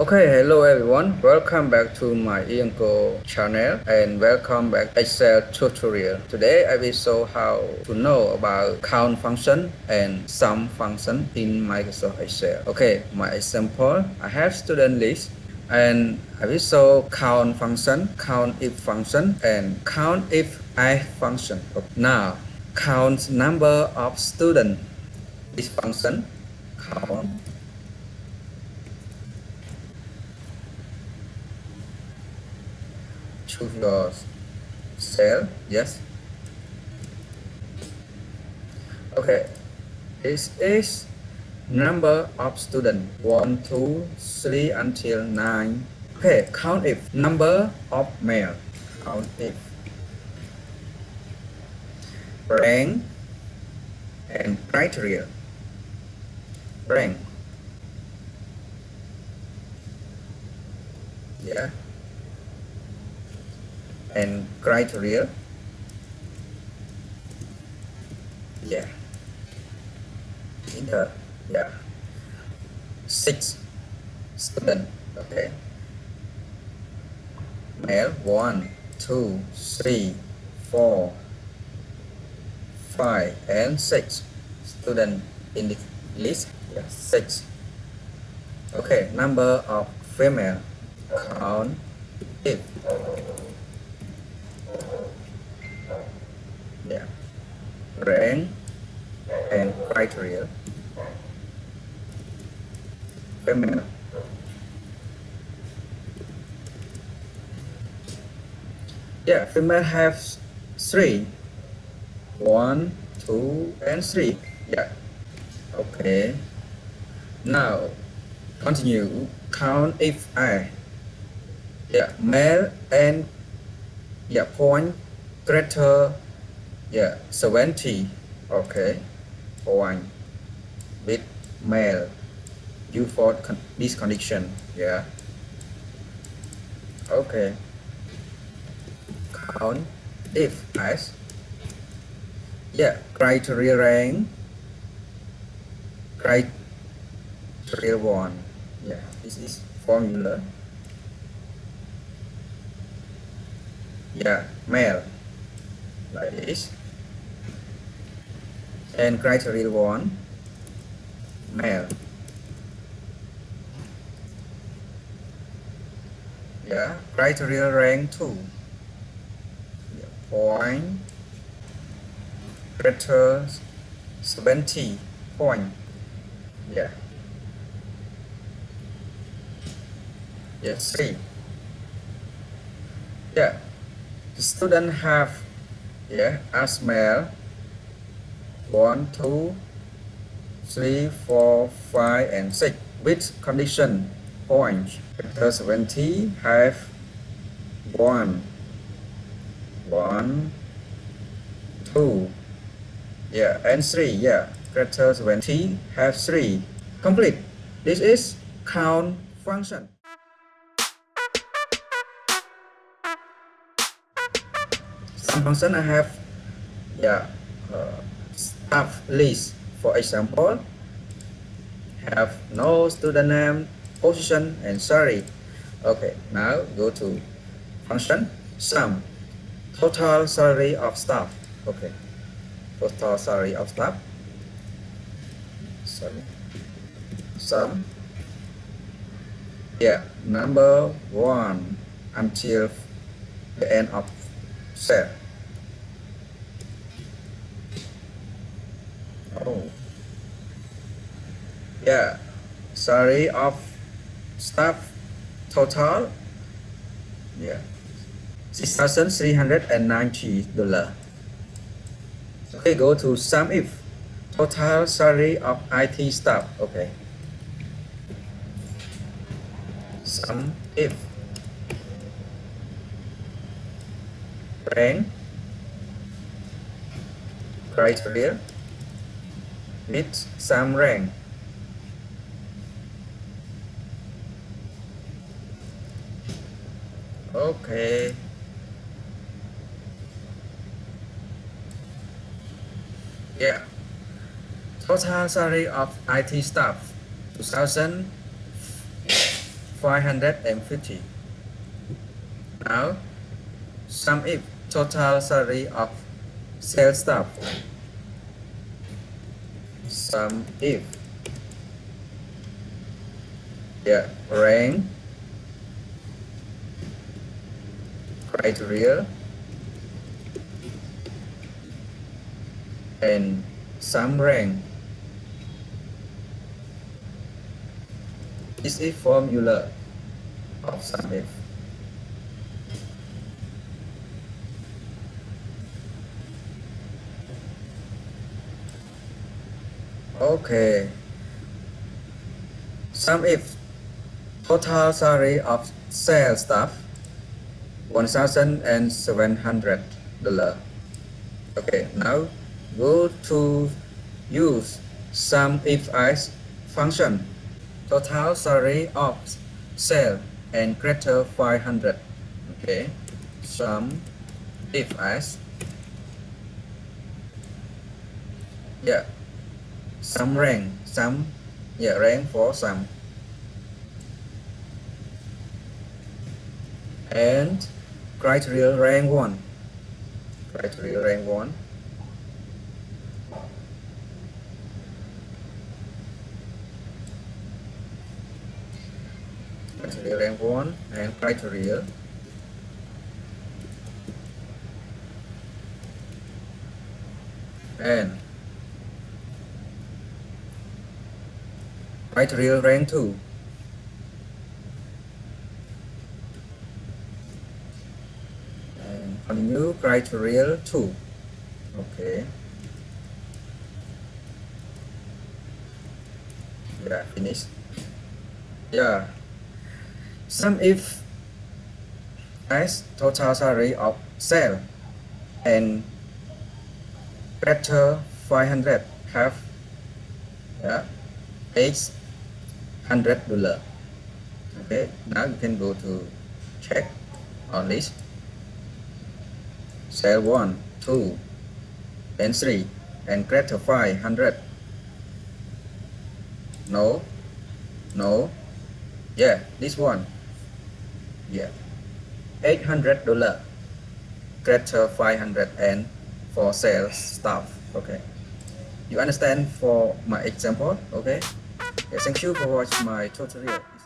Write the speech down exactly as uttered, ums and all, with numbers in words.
Okay, hello everyone, welcome back to my EAngkor channel and welcome back Excel tutorial. Today I will show how to know about count function and sum function in Microsoft Excel. Okay, my example, I have student list and I will show count function, COUNTIF function and COUNTIF function. Now, count number of student, this function, count. Choose your cell, yes. Okay, this is number of students, one, two, three until nine. Okay, count if number of male, count if rank and criteria, rank, yeah. And criteria, yeah, enter, yeah, six student, okay, male, one, two, three, four, five, and six student in the list, yeah, six. Okay, number of female, count if. Yeah, rank and criteria, female, yeah, female has three, one, two, and three, yeah, okay, now continue, count if I, yeah, male and, yeah, point greater, yeah, seventy, okay, point with male, you for con this condition, yeah, okay, count if as, yeah, criteria rank, criteria one, yeah, this is formula, yeah, male, like this, and criteria one, male, yeah, criteria rank two, yeah, point greater seventy point, yeah, yeah, three, yeah, the student have, yeah, as male, one, two, three, four, five, and six with condition point greater seventy have one, one, two, yeah, and three, yeah, greater seventy have three. Complete. This is count function. Sum function, I have, yeah, uh, staff list, for example, have no student name, position, and salary. Okay, now go to function sum, total salary of staff. Okay, total salary of staff, sorry, sum, yeah, number one until the end of cell. Oh, yeah, salary of staff total, yeah, six thousand three hundred and ninety dollars. Okay, go to SUMIF, total salary of I T staff. Okay, SUMIF, rank, criteria, with some rank, okay, yeah, total salary of I T staff two thousand five hundred fifty. Now, sum if total salary of sales staff. Sum if the rank, criteria, and sum rank is a formula of SUMIF. Okay, SUMIF total salary of sales staff one thousand seven hundred dollars. Okay, now go to use SUMIF as function. Total salary of sale and greater five hundred. Okay, sum if as yeah sum rank sum yeah rank for sum and criteria rank one criteria rank one rank one and criteria and criteria rank two and continue criteria two. Okay, yeah, finish. Yeah, sum if as total salary of sale and greater five hundred have yeah, eight hundred dollars. Okay, now you can go to check on list. Sale one, two, and three, and greater five hundred. No, no, yeah, this one. Yeah, eight hundred dollars greater five hundred and for sales staff. Okay, you understand for my example? Okay, yeah, thank you for watching my tutorial.